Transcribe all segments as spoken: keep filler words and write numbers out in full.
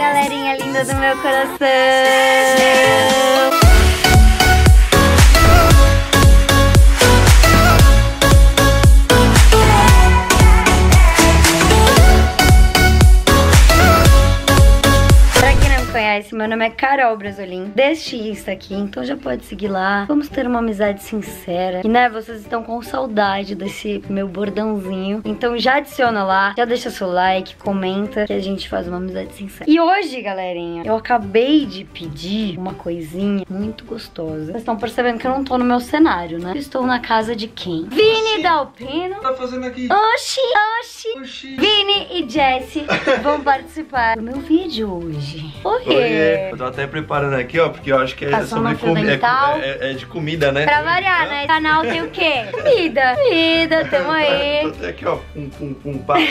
galerinha linda do meu coração! Meu nome é Carol Bresolin, deste Insta aqui, então já pode seguir lá. Vamos ter uma amizade sincera. E né, vocês estão com saudade desse meu bordãozinho. Então já adiciona lá, já deixa seu like, comenta, que a gente faz uma amizade sincera. E hoje, galerinha, eu acabei de pedir uma coisinha muito gostosa. Vocês estão percebendo que eu não tô no meu cenário, né? Eu estou na casa de quem? Vini Dalpino. O que tá fazendo aqui? Oxi, oxi, oxi. Vini e Jessy vão participar do meu vídeo hoje. Por quê? Oi. Eu tô até preparando aqui, ó, porque eu acho que é sobre comida. É, é, é de comida, né? Pra variar, né? O canal tem o quê? Comida. Comida, tamo aí. Eu tô até aqui, ó, pum, pum, pum, pá. Né?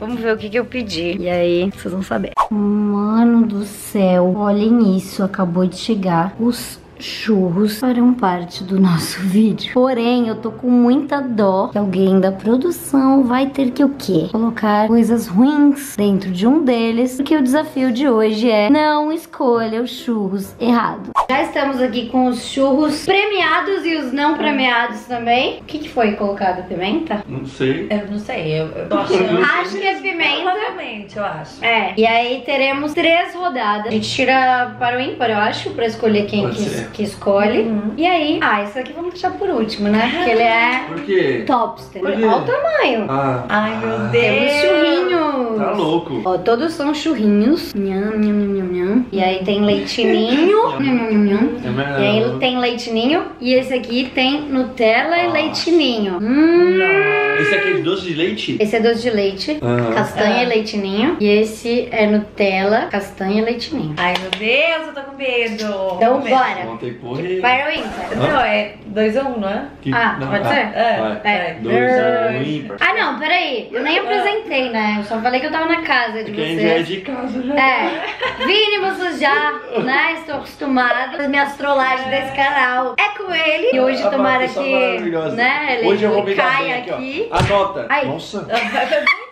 Vamos ver o que que eu pedi. E aí, vocês vão saber. Mano do céu, olhem isso. Acabou de chegar os... churros farão parte do nosso vídeo. Porém, eu tô com muita dó que alguém da produção vai ter que o quê? Colocar coisas ruins dentro de um deles, porque o desafio de hoje é não escolha os churros errado. Já estamos aqui com os churros premiados e os não premiados também. O que que foi colocado? Pimenta? Não sei. Eu não sei. Eu, eu tô achando... acho que é pimenta. Provavelmente, eu acho. É. E aí teremos três rodadas. A gente tira para o ímpar, eu acho, pra escolher quem quis. Que escolhe. Uhum. E aí... ah, esse aqui vamos deixar por último, né? Porque ele é... por quê? Topster. Por quê? Olha o tamanho. Ah. Ai, meu Deus. Temos churrinhos. Tá louco. Ó, todos são churrinhos. Nham, nham, nham, nham. E aí tem leitinho. Nham, nham, nham. E aí tem leitinho. E esse aqui tem Nutella ah. e leitinho. Hum. Esse aqui é de doce de leite? Esse é doce de leite. Ah. Castanha ah. e leitinho. E esse é Nutella, castanha e leitinho. Ai, meu Deus, eu tô com medo. Então, bora. Vai ou ímpar? Não, é dois a um, não é? Que... ah, não, pode ah, ser? Ah, é. dois a um ímpar. Ah, não, peraí. Eu nem apresentei, né? Eu só falei que eu tava na casa de vocês. Quem já é de casa já. É. Vini, vocês já, né? Estou acostumada às minhas trollagens desse canal. É com ele. E hoje, ah, tomara que, né, ele hoje eu vou caia aqui. aqui. Anota. Ai. Nossa.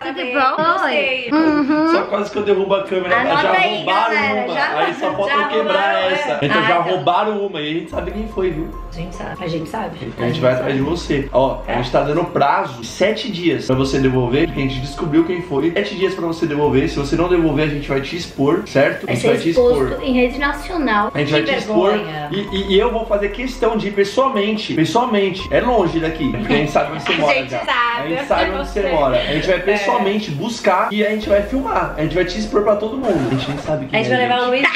Tudo bom? Oi. Uhum. Só quase que eu derrubo a câmera. Anota já aí, roubaram galera. Uma. Já, aí só falta eu quebrar é. essa. Então ah, já então. roubaram uma. E a gente sabe quem foi, viu? A gente sabe. A gente sabe. A gente, a gente vai atrás de você. Ó, é. a gente tá dando prazo de sete dias pra você devolver, porque a gente descobriu quem foi. Sete dias pra você devolver. Se você não devolver, a gente vai te expor, certo? A gente vai, vai te expor em rede nacional. A gente que vai vergonha. te expor. E, e, e eu vou fazer questão de ir pessoalmente. Pessoalmente. É longe daqui. Porque a gente sabe onde você mora. A gente já. sabe. A gente sabe onde você mora. A gente vai pessoalmente. Somente buscar e a gente vai filmar. A gente vai te expor pra todo mundo. A gente nem sabe quem é. A gente vai levar o Luiz.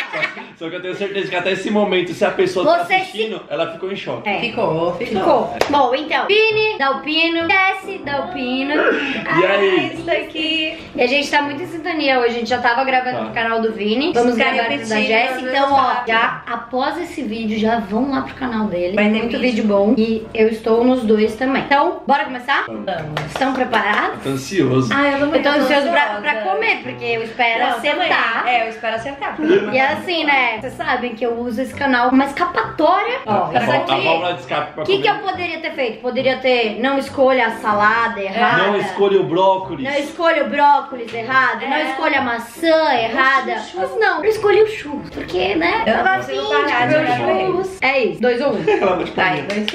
Só que eu tenho certeza que até esse momento, se a pessoa tá assistindo, se... ela ficou em choque. É. Ficou, ficou. ficou. É. Bom, então, Vini Dalpino, Jessy Dalpino. E aí? Isso aqui. E a gente tá muito em sintonia hoje. A gente já tava gravando tá. pro canal do Vini. Vamos gravar da Jessy. Então, ó, já após esse vídeo, já vão lá pro canal dele. Vai ter muito vídeo. vídeo bom. E eu estou nos dois também. Então, bora começar? Vamos. Estão preparados? Eu tô ansioso. Ah, eu, eu tô ansioso pra, pra comer, porque eu espero não, acertar. Também. É, eu espero acertar. E assim, né? Vocês sabem que eu uso esse canal como escapatória. Ó, essa aqui. A válvula de escape pra comer. O que eu poderia ter feito? Poderia ter não escolha a salada errada. Não escolha o brócolis. Não escolha o brócolis errado. É. Não escolha a maçã errada. Oxi, mas não, eu escolhi o churros. Porque, né? Eu tava afim de churros. É isso. Dois ou um. Tá aí, dois.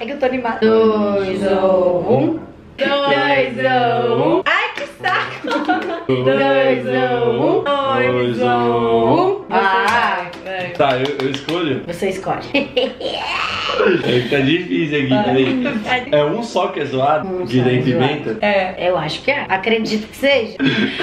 É que eu tô animada. Dois ou um. Dois ou um. Ai, que saco! Dois ou um. Dois ou um. Ah, tá, eu, eu escolho? Você escolhe. Tá difícil aqui, peraí. É um só que é zoado? Um Guilherme Pimenta? É, eu acho que é. Acredito que seja.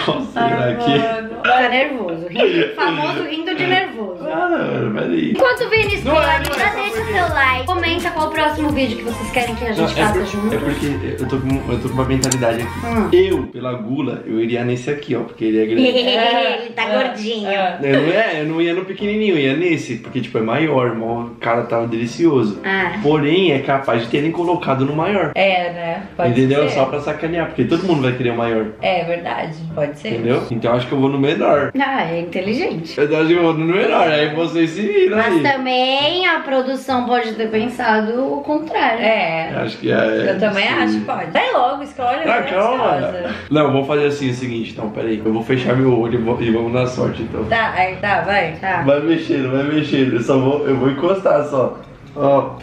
Nossa, aqui. Tá nervoso. Rindo, famoso rindo de nervoso. Ah, não, peraí. Enquanto o Vini escolhe, já deixa o seu like. Comenta qual o próximo vídeo que vocês querem que a gente faça junto. É porque eu tô com. Eu tô com uma mentalidade aqui. Hum. Eu, pela gula, eu iria nesse aqui, ó, porque ele é grande. É, ele tá gordinho. É. Eu não, é, eu não ia no pequenininho, eu ia nesse, porque, tipo, é maior, o cara tava delicioso. Ah. Porém, é capaz de terem colocado no maior. É, né? Pode Entendeu? Ser. Só pra sacanear, porque todo mundo vai querer o maior. É, verdade. Pode ser. Entendeu? Então, acho que eu vou no menor. Ah, é inteligente. Eu acho que eu vou no menor. aí vocês se viram aí. Mas também a produção pode ter pensado o contrário. É. Acho que é. Eu também acho que pode. Vai logo, escolhe. Ah, calma. Não, vou fazer assim, o seguinte, então, peraí. Eu vou fechar meu olho e, vou, e vamos na sorte, então. Tá, aí, tá, vai, tá. Vai mexendo, vai mexendo. Eu só vou, eu vou encostar só. Ó. Tá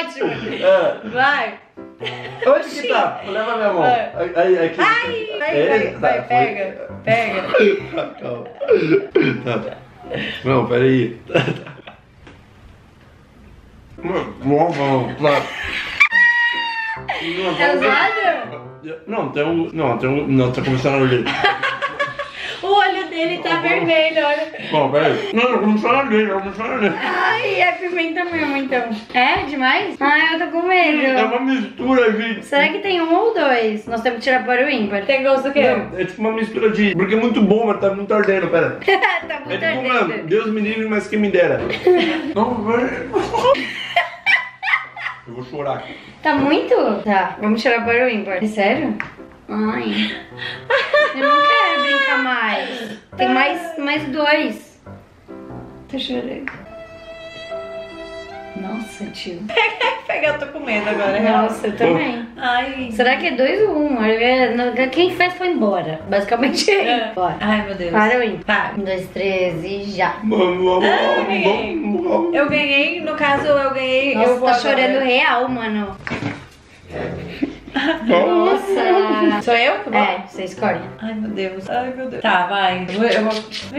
ótimo. É. Vai. Onde que tá? Leva minha mão. Aí, aqui. Ai, vai, vai, vai, pega, pega. Calma. Tá. Não, peraí. É usado? Não, tem um. Não, tem um. Não, tá começando a olhar. O olho dele tá vermelho, olha. Bom, peraí. Não, tá começando a olhar, tá começando a olhar. Ai, é pimenta mesmo, então. É? Demais? Ai, eu tô com medo. É uma mistura, gente. Será que tem um ou dois? Nós temos que tirar para o ímpar. Tem gosto do quê? Não, é tipo uma mistura de... Porque é muito bom, mas tá muito ardendo, pera. Tá muito ardendo. É tipo, mano, Deus me livre, mas quem me dera. Não, velho. Eu vou chorar aqui. Tá muito? Tá, vamos tirar para o ímpar. É sério? Ai. Eu não quero brincar mais. Tem mais, mais dois. Tô chorando. Nossa, tio. Pega, eu tô com medo agora. Nossa, eu também. Ai. Será que é dois ou um? Quem fez foi embora. Basicamente é. Bora. Ai, meu Deus. Para o ímpar. Para. Um, dois, três e já. Eu ganhei, no caso eu ganhei. Nossa, eu vou tá agora. Chorando real, mano. Nossa. Sou eu? É, você escolhe. Ai, meu Deus. Ai, meu Deus. Tá, vai. Eu vou...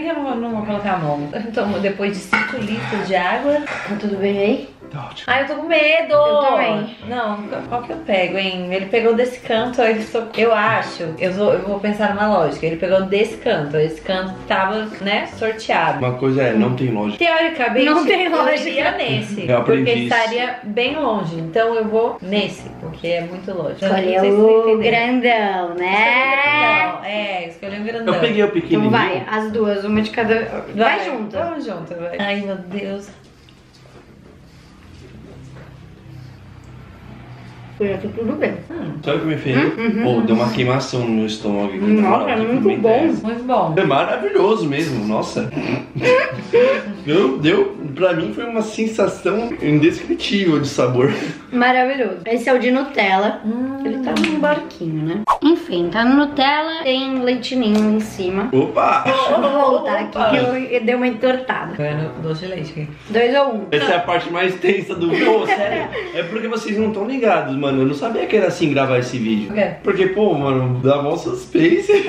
Eu vou... Não vou colocar a mão. Eu tomo depois de cinco litros de água. Tá tudo bem aí? Tá ótimo. Ai, eu tô com medo. Eu também. Não, qual que eu pego, hein? Ele pegou desse canto, aí eu tô... Eu acho, eu vou, eu vou pensar numa lógica. Ele pegou desse canto. Esse canto tava, né, sorteado. Uma coisa é, não tem lógica. Teoricamente, não tem lógica. Eu iria nesse. Eu aprendi porque isso. Estaria bem longe. Então eu vou nesse, porque é muito longe. Escolheu se o grandão, né? Grandão. É, escolheu o grandão. Eu peguei o pequenininho. Então vai, as duas, uma de cada... Vai, vai junto. Vamos junto, vai. Ai, meu Deus. Eu tô tudo bem. Hum. Sabe o que me fez? Hum, uhum. Oh, deu uma queimação no meu estômago. Aqui, nossa, é muito bom. Ideia. Muito bom. É maravilhoso mesmo, nossa. Deu, deu, pra mim foi uma sensação indescritível de sabor. Maravilhoso. Esse é o de Nutella. Hum. Ele tá num barquinho, né? Enfim, tá no Nutella, tem leite ninho em cima. Opa! Eu vou voltar aqui que eu, eu dei uma entortada. Ganhando doce de leite aqui. Dois ou um. Essa é a parte mais tensa do voo, sério. É porque vocês não estão ligados, mano. Eu não sabia que era assim gravar esse vídeo. Por quê? Porque, pô, mano, dá mó suspense.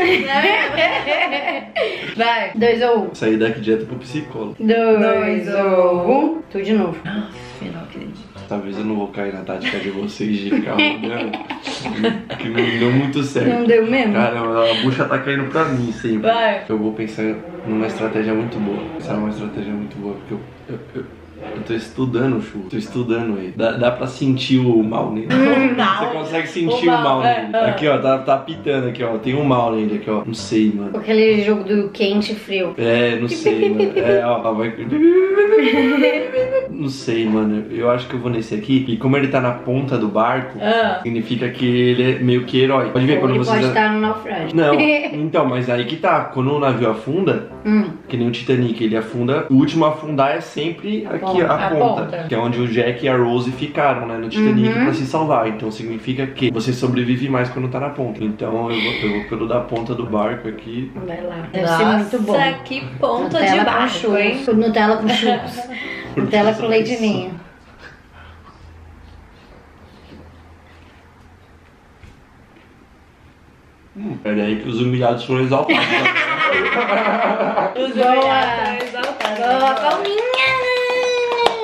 Vai, dois ou um. Sair daqui direto pro psicólogo. Dois, dois ou um. Tu de novo. Ah, final, acredito. Talvez eu não vou cair na tática de vocês de ficar rodando. Que não deu muito certo. Não deu mesmo? Cara, a bucha tá caindo pra mim sempre. Vai. Eu vou pensar numa estratégia muito boa. Pensar numa estratégia muito boa, porque eu... eu, eu... Eu tô estudando, Chu. Tô estudando ele. Dá, dá pra sentir o mal nele. Hum, você consegue sentir o mal, o mal nele. É, é. Aqui, ó, tá, tá pitando aqui, ó. Tem um mal nele aqui, ó. Não sei, mano. Aquele jogo do quente e frio. É, não sei, mano. É, ó, vai... Não sei, mano. Eu acho que eu vou nesse aqui. E como ele tá na ponta do barco, ah. Significa que ele é meio que herói. Pode ver, ou quando você... pode já... estar no naufrágio. Não. Então, mas aí que tá. Quando o navio afunda, hum. Que nem o Titanic, ele afunda. O último a afundar é sempre... aqui. Aqui, a, a ponta, ponta, que é onde o Jack e a Rose ficaram, né, no Titanic, uhum. Pra se salvar. Então significa que você sobrevive mais quando tá na ponta. Então eu vou, eu vou pelo da ponta do barco aqui. Vai lá. Deve nossa, ser muito bom. Nossa, que ponta Nutella de barco, hein? Nutella com churros. Nutella com leite ninho. Hum, pera aí que os humilhados foram exaltados. Os humilhados foram exaltados. Calminha.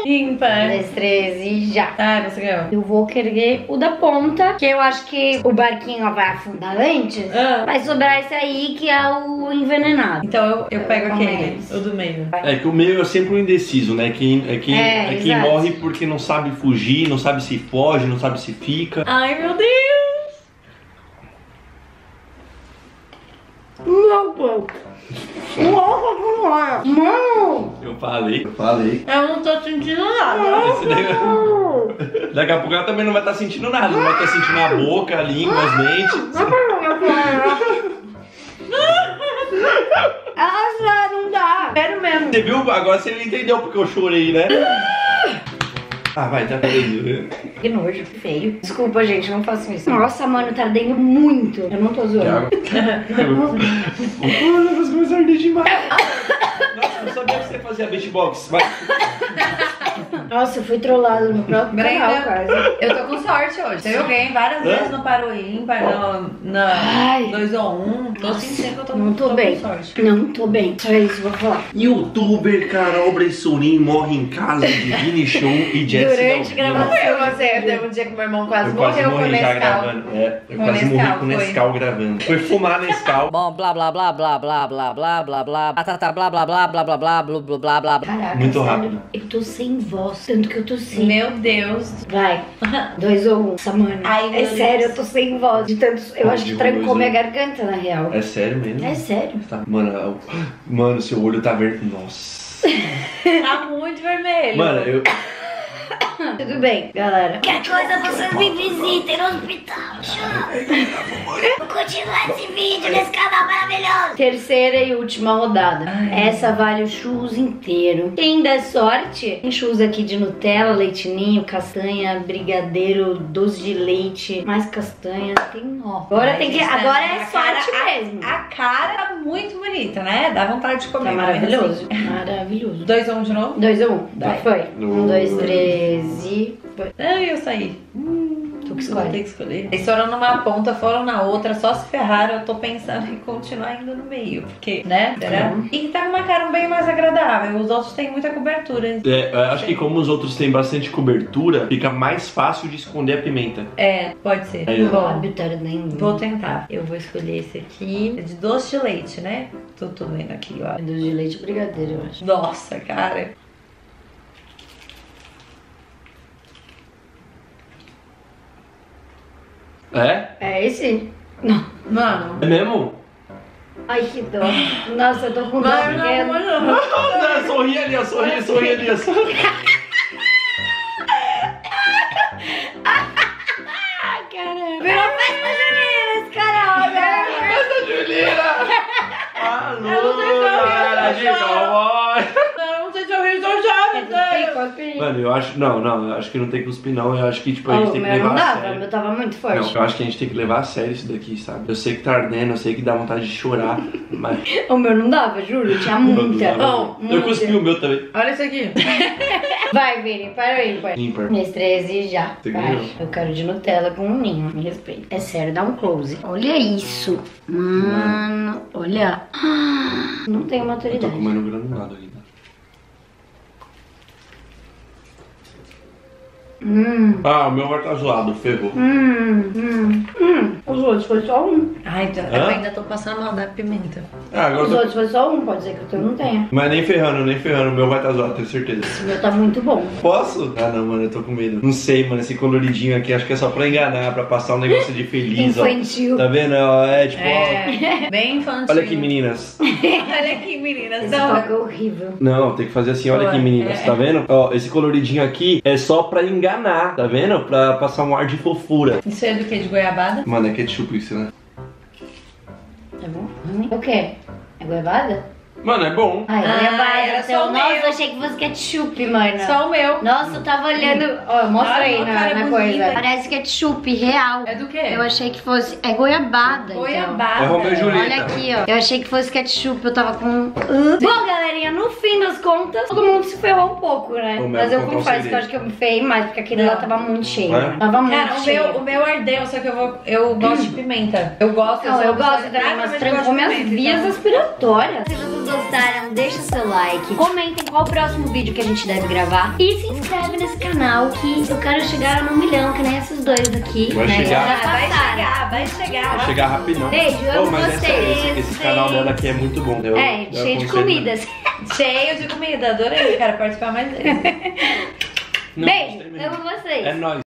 Ímpar. um, dois, três e já. Tá, você ganhou. Eu vou querer o da ponta, que eu acho que o barquinho vai afundar antes. Ah. Vai sobrar esse aí que é o envenenado. Então eu, eu, eu pego aquele, o do meio. É que o meio é sempre o indeciso, né? Quem, é quem, é, é quem morre porque não sabe fugir, não sabe se foge, não sabe se fica. Ai, meu Deus. Não, não. Nossa, mano! Eu falei, eu falei. Eu não tô sentindo nada. Nossa, daqui... daqui a pouco ela também não vai estar tá sentindo nada. Não vai estar tá sentindo a boca, a língua, os dentes. Nossa, não dá. chorar. Sério mesmo. Você viu? Agora você não entendeu porque eu chorei, né? Ah, vai, tá perdido. Que nojo, que feio. Desculpa, gente, não faço isso. Nossa, mano, tá ardendo muito. Eu não tô zoando. Mano, você começou a arder demais. Nossa, não sabia que você fazia beatbox. Vai. Nossa, eu fui trollada no próprio canal, quase. Eu tô com sorte hoje. Teve alguém várias vezes no Paroímpar, no dois ou um. Tô sentindo que eu tô, não tô, tô bem. Com sorte. Não tô bem. Só isso, vou falar. Youtuber Carol Bresolin morre em casa de Vinishow e Jessy Dalpino. Durante gravação. Teve um dia que meu irmão quase, eu quase morreu morri com Nescau. Gravando. É, eu com quase Nescau, morri com Nescau gravando. Foi fumar Nescau. Bom, blá, blá, blá, blá, blá, blá, blá, blá, blá, batata, blá, blá, blá, blá, blá, blá, blá, blá, blá. Caraca, muito rápido. Eu tô sem voz. Tanto que eu tô sem. Meu Deus. Vai. Dois ou um. Essa mano. Ai, é sério, Deus. Eu tô sem voz. De tanto. Eu Ai, acho que trancou minha garganta, na real. É sério mesmo? É sério. Tá. Mano, eu... mano, seu olho tá verde. Nossa. Tá muito vermelho. Mano, eu. Tudo bem, galera. Qualquer coisa, vocês me visitem no hospital. Continua esse vídeo nesse canal maravilhoso. Terceira e última rodada. Ai. Essa vale o churros inteiro. Quem der sorte, tem churros aqui de Nutella, leite ninho, castanha, brigadeiro, doce de leite, mais castanha. Tem ó. Agora, ai, tem que, agora é sorte cara, mesmo. A, a cara tá muito bonita, né? Dá vontade de comer. Tá maravilhoso. Assim. Maravilhoso. Dois a um de novo? Dois a um. Vai. Foi. Um, dois, três. E... ai, eu saí. Hum, tu que escolhe. Tem que escolher. Eles foram numa ponta, foram na outra, só se ferraram. Eu tô pensando em continuar indo no meio. Porque, né? Será? Uhum. E tá com uma cara bem mais agradável. Os outros têm muita cobertura. É, acho que como os outros têm bastante cobertura, fica mais fácil de esconder a pimenta. É, pode ser. É. Bom, vou tentar. Eu vou escolher esse aqui. É de doce de leite, né? Tô, tô vendo aqui, ó. É doce de leite brigadeiro, eu acho. Nossa, cara. É? É esse? Não. Mano. É mesmo? Ai, que dó. Nossa, eu tô com dó. Não, não, não. Não, sorri ali, ó. Sorri, sorri ali, ó. Sorri. Caramba. Virou festa junina, esse cara. Virou festa junina. Alô, cara de cowboy. Não sei se eu ri, eu já me dei. Mano, eu acho... não, não. Eu acho que não tem cuspir, não. Eu acho que, tipo, a gente oh, tem que levar a sério. Não, eu tava muito forte. Não, eu acho que a gente tem que levar a sério isso daqui, sabe? Eu sei que tá ardendo, eu sei que dá vontade de chorar, mas... o meu não dava, juro. Tinha muita. Dava, oh, muita. Eu cuspi o meu também. Olha isso aqui. Vai, Vini. Para aí, pai. Ímpar. Mês treze já. Eu quero de Nutella com um ninho. Me respeita. É sério, dá um close. Olha isso. Mano, olha... não tenho maturidade. Eu tô comendo granulado ainda. Hum. Ah, o meu vai tá zoado, ferrou. Hum, hum, hum. Os outros foi só um. Ai, eu Hã? ainda tô passando mal da pimenta. Ah, agora Os tô... outros foi só um, pode ser que o teu não tenha. Mas nem ferrando, nem ferrando, o meu vai tá zoado, tenho certeza. O meu tá muito bom. Posso? Ah não, mano, eu tô com medo. Não sei, mano, esse coloridinho aqui, acho que é só pra enganar, pra passar um negócio de feliz, ó. Infantil. Tá vendo? É, tipo... é, ó... bem infantil. Olha aqui, meninas. Olha aqui, meninas. Esse não. É horrível. Não, tem que fazer assim, olha aqui, meninas, é. Tá vendo? Ó, esse coloridinho aqui é só pra enganar. Tá vendo? Pra passar um ar de fofura. Isso é do que? De goiabada? Mano, é ketchup isso, né? É bom? Hum. O que? É goiabada? Mano, é bom. Ai, ah, goiabada, era só o nossa, meu. Achei que fosse ketchup, mano. Só o meu. Nossa, eu tava olhando. Ó, mostra Ai, aí na, na coisa. Parece ketchup real. É do que? Eu achei que fosse... é goiabada. Goiabada. Então. É Romeu e Olha aqui, ó. Eu achei que fosse ketchup, eu tava com... bom, galerinha, no fim das contas, todo mundo se ferrou um pouco, né? O Mas eu confesso que eu acho que eu me ferrei mais, porque aquele lá tava muito cheio. É? Tava muito Cara, cheio. Cara, o meu ardeu, só que eu, vou, eu gosto de pimenta. Eu gosto. Não, eu gosto de também, mas trancou minhas vias respiratórias. Gostaram, deixa seu like, comentem qual o próximo vídeo que a gente deve gravar e se inscreve nesse canal que eu quero chegar a um milhão, que nem esses dois aqui. Vai, né? chegar. Vai chegar, vai chegar. Vai chegar rapidão. Beijo, eu amo vocês. Esse, esse, esse canal dela aqui é muito bom. Eu, é, eu cheio de comidas. Cheio de comida, adorei, quero participar mais dele. Beijo, eu amo vocês. É nóis.